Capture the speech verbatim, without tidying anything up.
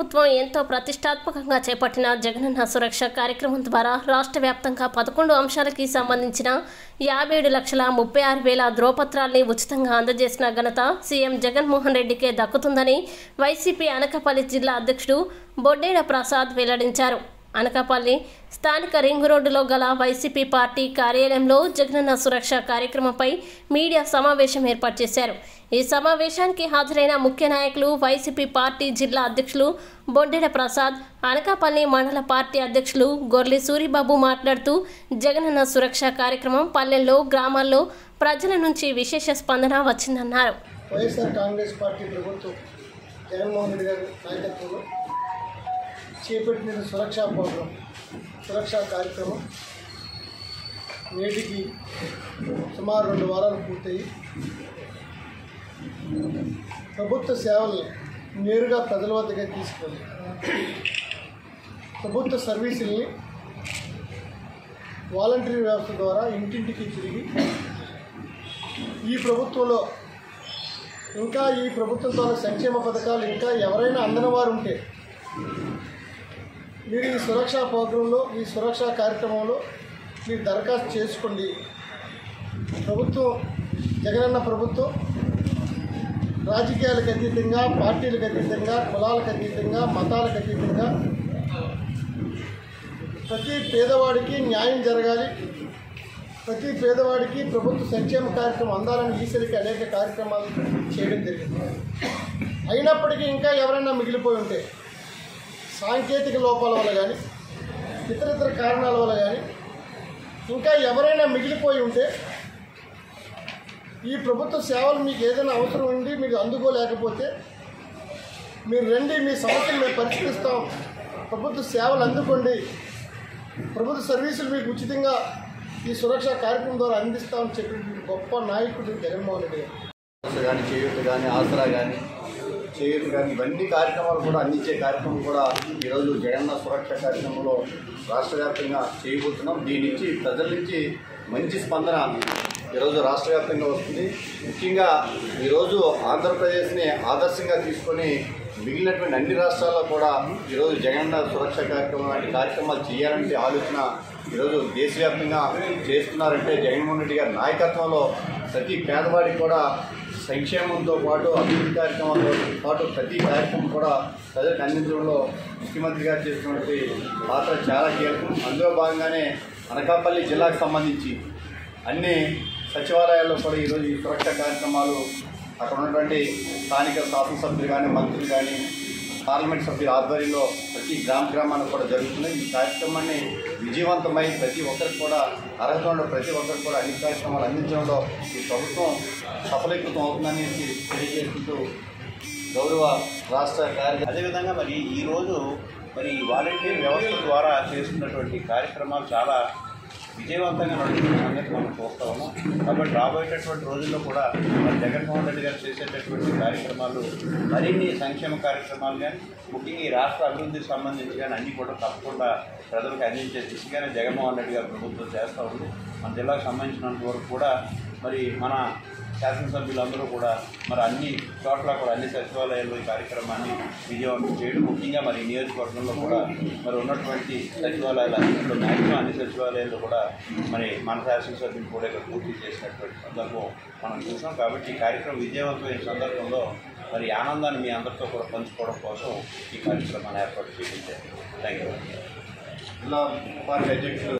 ప్రభుత్వం ఎంతో ప్రతిష్టాత్మకంగా చేపట్టిన జగనన్న సురక్ష కార్యక్రమం ద్వారా రాష్ట్ర వ్యాప్తంగా పదకొండు అంశాలకు సంబంధించిన యాభై ఏడు లక్షల ముప్పై ఆరు వేల ధ్రువపత్రాలను ఉచితంగా అందజేసిన ఘనత సీఎం జగన్ మోహన్ రెడ్డికే దక్కుతుందని వైసీపీ అనకాపల్లి జిల్లా అధ్యక్షుడు బొండా ప్రసాద్ వెల్లడించారు. అనకాపల్లి స్థానిక రింగ్ రోడ్డులో గల వైసీపీ పార్టీ కార్యాలయంలో జగనన్న సురక్ష కార్యక్రమంపై మీడియా సమావేశం ఏర్పాటు చేశారు. ఈ సమావేశానికి హాజరైన ముఖ్య నాయకులు వైసీపీ పార్టీ జిల్లా అధ్యక్షులు బొండా ప్రసాద్, అనకాపల్లి మండల పార్టీ అధ్యక్షులు గొర్లి సూరి బాబు మాట్లాడుతూ జగనన్న సురక్ష కార్యక్రమం పల్లెల్లో, గ్రామాల్లో ప్రజల నుంచి విశేష స్పందన వచ్చిందన్నారు. వైఎస్ఆర్ కాంగ్రెస్ పార్టీ ప్రభుత్వం జగన్మోహన్ రెడ్డి గారి నాయకత్వంలో చేపట్టిన సురక్షా ప్రోగ్రాం, సురక్షా కార్యక్రమం నేటికి సుమారు రెండు వారాలు పూర్తయి ప్రభుత్వ సేవల్ని నేరుగా ప్రజల వద్దగా తీసుకెళ్ళి ప్రభుత్వ సర్వీసుల్ని వాలంటీర్ వ్యవస్థ ద్వారా ఇంటింటికి తిరిగి ఈ ప్రభుత్వంలో ఇంకా ఈ ప్రభుత్వం ద్వారా సంక్షేమ పథకాలు ఇంకా ఎవరైనా అందని వారు ఉంటే మీరు ఈ సురక్షా ప్రోగ్రాంలో, ఈ సురక్షా కార్యక్రమంలో మీరు దరఖాస్తు చేసుకోండి. ప్రభుత్వం జగనన్న ప్రభుత్వం రాజకీయాలకు అతీతంగా, పార్టీలకు అతీతంగా, కులాలకు అతీతంగా, మతాలకు అతీతంగా ప్రతి పేదవాడికి న్యాయం జరగాలి, ప్రతి పేదవాడికి ప్రభుత్వ సంక్షేమ కార్యక్రమం అందాలని ఈసరికి అనేక కార్యక్రమాలు చేయడం జరిగింది. అయినప్పటికీ ఇంకా ఎవరైనా మిగిలిపోయి ఉంటే సాంకేతిక లోపాల వల్ల కానీ ఇతర ఇతర కారణాల వల్ల కానీ ఇంకా ఎవరైనా మిగిలిపోయి ఉంటే ఈ ప్రభుత్వ సేవలు మీకు ఏదైనా అవసరం ఉండి మీకు అందుకోలేకపోతే మీరు రండి, మీ సమస్యలు మేము పరిష్కరిస్తాం, ప్రభుత్వ సేవలు అందుకోండి, ప్రభుత్వ సర్వీసులు మీకు ఉచితంగా ఈ సురక్షా కార్యక్రమం ద్వారా అందిస్తామని చెప్పిన గొప్ప నాయకుడు జగన్మోహన్ రెడ్డి గారు. కానీ చేయూత కానీ, ఆసరా కానీ, చేయూత కానీ ఇవన్నీ కార్యక్రమాలు కూడా అందించే కార్యక్రమం కూడా ఈరోజు జగనన్న సురక్ష కార్యక్రమంలో రాష్ట్ర వ్యాప్తంగా చేయబోతున్నాం. దీని నుంచి ప్రజల నుంచి మంచి స్పందన ఈరోజు రాష్ట్ర వ్యాప్తంగా వస్తుంది. ముఖ్యంగా ఈరోజు ఆంధ్రప్రదేశ్ని ఆదర్శంగా తీసుకొని మిగిలినటువంటి అన్ని రాష్ట్రాల్లో కూడా ఈరోజు జగనన్న సురక్ష కార్యక్రమం లాంటి కార్యక్రమాలు చేయాలంటే ఆలోచన ఈరోజు దేశవ్యాప్తంగా చేస్తున్నారంటే జగన్మోహన్ రెడ్డి గారి నాయకత్వంలో ప్రతి పేదవాడికి కూడా సంక్షేమంతో పాటు అభివృద్ధి కార్యక్రమాలతో పాటు ప్రతి కార్యక్రమం కూడా ప్రజలకు అందించడంలో ముఖ్యమంత్రి గారు చేస్తున్నటువంటి పాత్ర చాలా కీలకం. అందులో భాగంగానే అనకాపల్లి జిల్లాకు సంబంధించి అన్ని సచివాలయాల్లో కూడా ఈరోజు ఈ సురక్ష కార్యక్రమాలు అక్కడ ఉన్నటువంటి స్థానిక శాసనసభ్యులు కానీ, మంత్రులు కానీ, పార్లమెంట్ సభ్యుల ఆధ్వర్యంలో ప్రతి గ్రామ గ్రామానికి కూడా జరుగుతున్నాయి. ఈ కార్యక్రమాన్ని విజయవంతమై ప్రతి ఒక్కరికి కూడా అర్హత ఉన్న ప్రతి ఒక్కరికి కూడా అన్ని కార్యక్రమాలు అందించడంలో ఈ ప్రభుత్వం సఫలీకృతం అవుతుందని తెలియజేసుకుంటూ గౌరవ రాష్ట్ర కార్య అదేవిధంగా మరి ఈరోజు మరి వాలంటీర్ వ్యవస్థ ద్వారా చేస్తున్నటువంటి కార్యక్రమాలు చాలా విజయవంతంగా నడుస్తున్న సంగతి మనం చూస్తా ఉన్నాం. కాబట్టి రాబోయేటటువంటి రోజుల్లో కూడా మరి జగన్మోహన్ రెడ్డి గారు చేసేటటువంటి కార్యక్రమాలు, మరిన్ని సంక్షేమ కార్యక్రమాలు కానీ, ముఖ్యంగా ఈ రాష్ట్ర అభివృద్ధికి సంబంధించి కానీ అన్నీ కూడా తప్పకుండా ప్రజలకు అందించే దిశగానే జగన్మోహన్ రెడ్డి గారు ప్రభుత్వం చేస్తూ ఉంది. మన జిల్లాకు సంబంధించినంత వరకు కూడా మరి మన శాసనసభ్యులందరూ కూడా మరి అన్ని చోట్ల కూడా అన్ని సచివాలయాల్లో ఈ కార్యక్రమాన్ని విజయవంతం చేయడం, ముఖ్యంగా మరి నియోజకవర్గంలో కూడా మరి ఉన్నటువంటి సచివాలయాలు అన్నింటిలో మ్యాక్సిమం అన్ని సచివాలయాల్లో కూడా మరి మన శాసనసభ్యులు కూడా ఇక్కడ పూర్తి చేసినటువంటి సందర్భం మనం చూసాం. కాబట్టి ఈ కార్యక్రమం విజయవంతమైన సందర్భంలో మరి ఆనందాన్ని మీ అందరితో కూడా పంచుకోవడం కోసం ఈ కార్యక్రమాన్ని ఏర్పాటు చేయించారు. Thank you. జిల్లా ఉపాధ్యక్షులు